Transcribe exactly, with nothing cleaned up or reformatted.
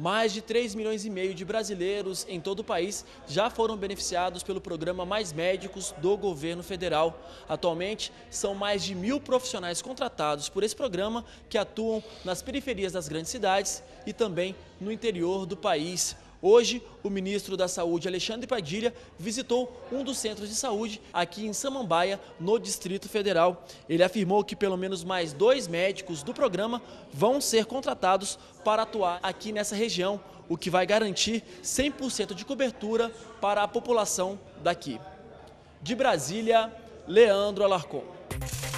Mais de três milhões e meio de brasileiros em todo o país já foram beneficiados pelo programa Mais Médicos do governo federal. Atualmente, são mais de mil profissionais contratados por esse programa que atuam nas periferias das grandes cidades e também no interior do país. Hoje, o ministro da Saúde, Alexandre Padilha, visitou um dos centros de saúde aqui em Samambaia, no Distrito Federal. Ele afirmou que pelo menos mais dois médicos do programa vão ser contratados para atuar aqui nessa região, o que vai garantir cem por cento de cobertura para a população daqui. De Brasília, Leandro Alarcão.